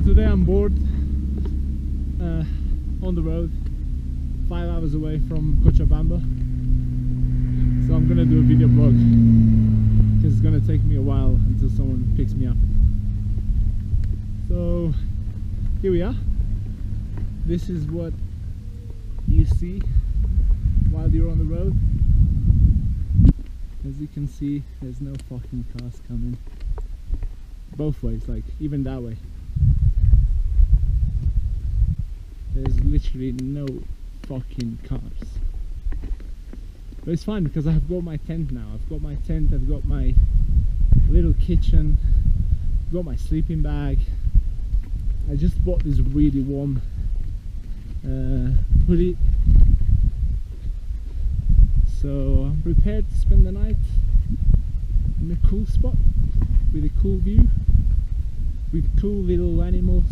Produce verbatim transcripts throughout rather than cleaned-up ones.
So today I'm bored, uh, on the road, five hours away from Cochabamba. So I'm gonna do a video blog, because it's gonna take me a while until someone picks me up. So here we are. This is what you see while you're on the road. As you can see, there's no fucking cars coming both ways, like even that way. There's literally no fucking cars. But it's fine because I've got my tent now. I've got my tent, I've got my little kitchen, I've got my sleeping bag. I just bought this really warm uh, hoodie. So I'm prepared to spend the night in a cool spot with a cool view, with cool little animals.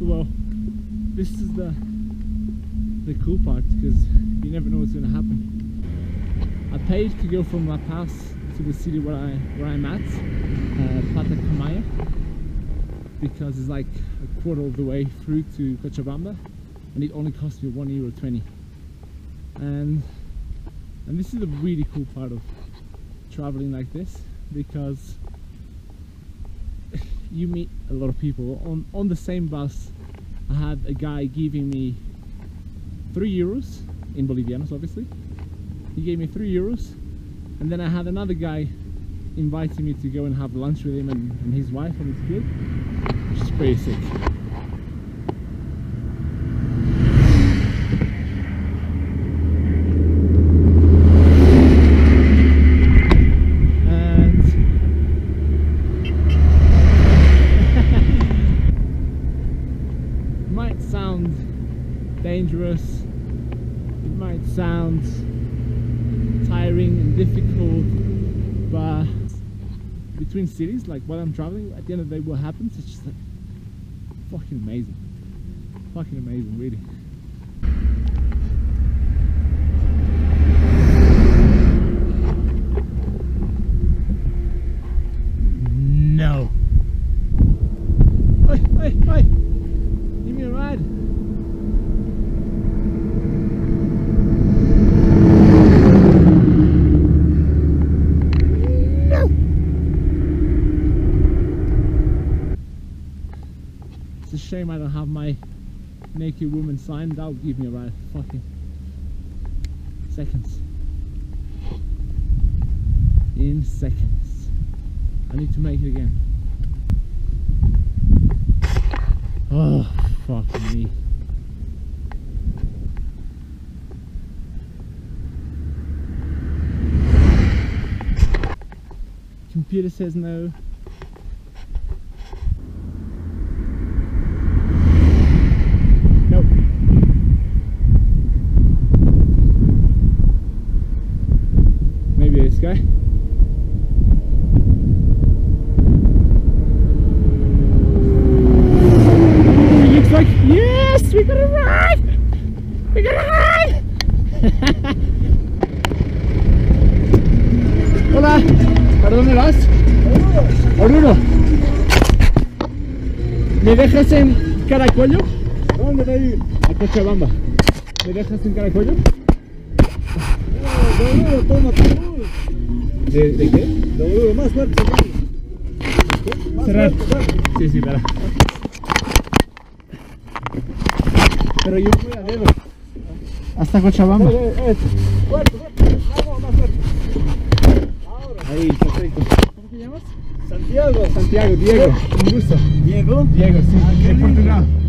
Well, this is the the cool part, because you never know what's going to happen. I paid to go from La Paz to the city where I where I'm at, uh, Pata Kamaya, because it's like a quarter of the way through to Cochabamba, and it only cost me one euro twenty. And and this is the really cool part of traveling like this, because you meet a lot of people. On on the same bus, I had a guy giving me three euros in Bolivianos, obviously. He gave me three euros, and then I had another guy inviting me to go and have lunch with him and, and his wife and his kid, which is pretty sick. Dangerous, it might sound tiring and difficult, but between cities, like while I'm traveling, at the end of the day what happens, it's just like fucking amazing, fucking amazing really. No! Oi, oi, oi! Give me a ride! Shame I don't have my naked woman sign. That'll give me a ride. Fucking seconds. In seconds. I need to make it again. Oh, fuck me. Computer says no. This guy. It looks like, yes, we got a ride! We got a ride! Hola, ¿para dónde vas? Oruro. ¿Me dejas en Caracollo? ¿Dónde voy a ir? A Cochabamba. ¿Me dejas en Caracollo? Oruro, toma tu. ¿De, de qué? Lo más fuerte, más cerrar. Fuerte, sí, sí, para. Pero yo fui a dedo. Hasta Cochabamba. Eh, eh, fuerte, fuerte. Vamos, más fuerte. Ahora. Ahí, perfecto. ¿Cómo te llamas? Santiago. Santiago, Diego. Un gusto. Diego. Diego, sí. De Portugal.